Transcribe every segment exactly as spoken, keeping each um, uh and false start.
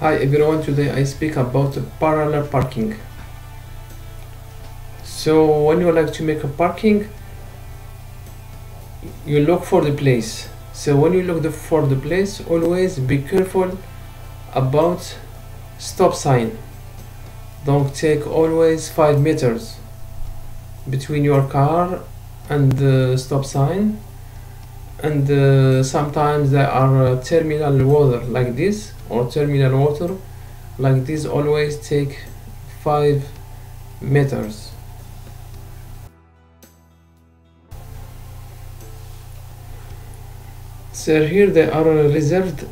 Hi everyone, today I speak about parallel parking. So when you like to make a parking, you look for the place. So when you look for the place, always be careful about stop sign. Don't take always five meters between your car and the stop sign. And uh, sometimes there are uh, terminal water like this, or terminal water like this. Always take five meters. So here they are reserved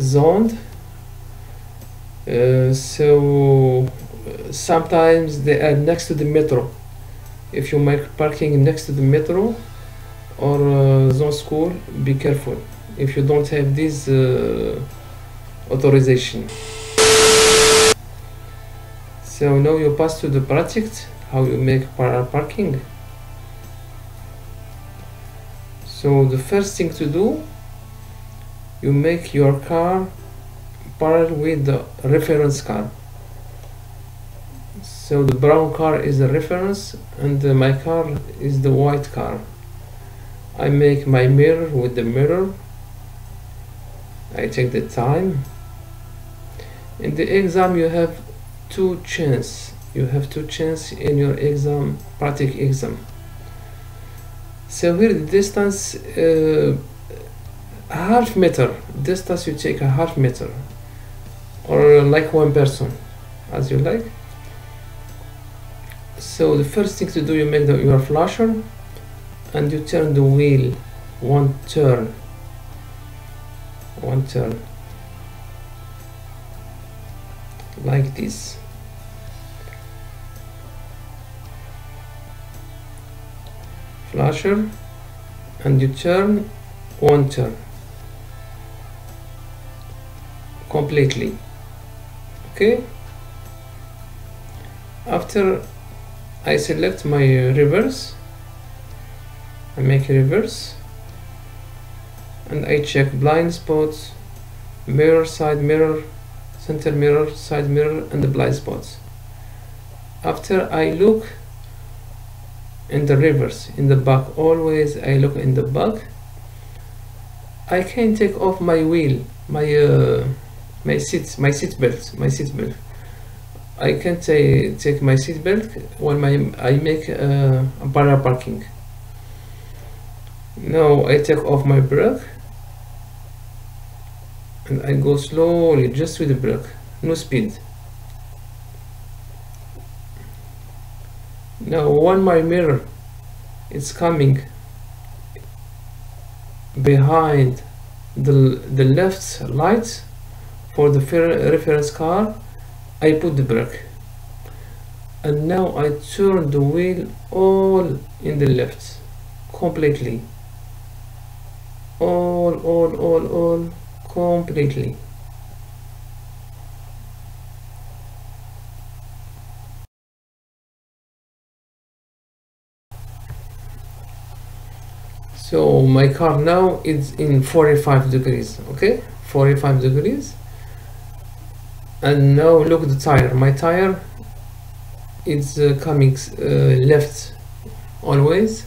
zoned, uh, so sometimes they are next to the metro. If you make parking next to the metro or uh, zone school, be careful if you don't have this uh, authorization. So now you pass to the project, how you make parallel parking. So the first thing to do, you make your car parallel with the reference car. So the brown car is the reference and uh, my car is the white car. I make my mirror with the mirror. I take the time. In the exam you have two chance. You have two chance in your exam, practical exam. So here the distance, uh, half meter. Distance you take a half meter. Or like one person, as you like. So the first thing to do, you make the, your flasher. And you turn the wheel one turn, one turn like this. Flasher, and you turn one turn completely. Okay. After I select my reverse. I make a reverse and I check blind spots, mirror, side mirror, center mirror, side mirror, and the blind spots. After I look in the reverse, in the back, always I look in the back. I can take off my wheel, my uh, my seat, my seat belt, my seat belt. I can take my seat belt when my I make uh, a parallel parking. Now I take off my brake and I go slowly, just with the brake, no speed. Now when my mirror is coming behind the, the left light for the reference car, I put the brake. And now I turn the wheel all in the left, completely. all all all all completely. So my car now is in forty-five degrees. Okay, forty-five degrees. And now look at the tire. My tire is uh, coming uh, left always,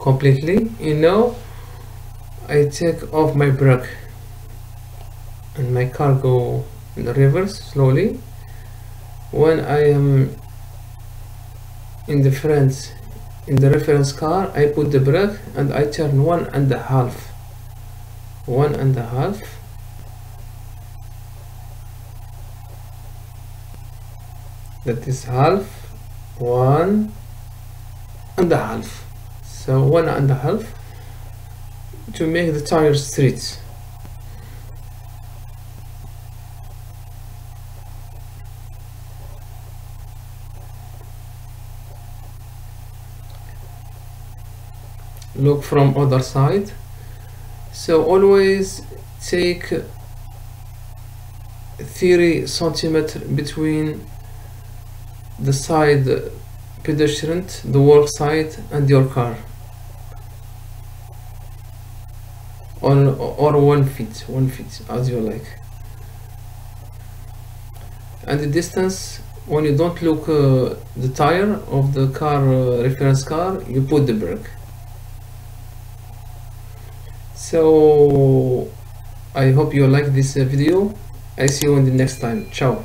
completely. You know, I take off my brake and my car go in the reverse slowly. When I am in the front, in the reference car, I put the brake and I turn one and a half, one and a half. That is half, one and a half. So one and a half to make the tire straight. Look from other side. So always take three centimeter between the side pedestrian, the work side, and your car. on or one feet one feet as you like. And the distance, when you don't look uh, the tire of the car uh, reference car, you put the brake. So I hope you like this uh, video. I see you in the next time. Ciao.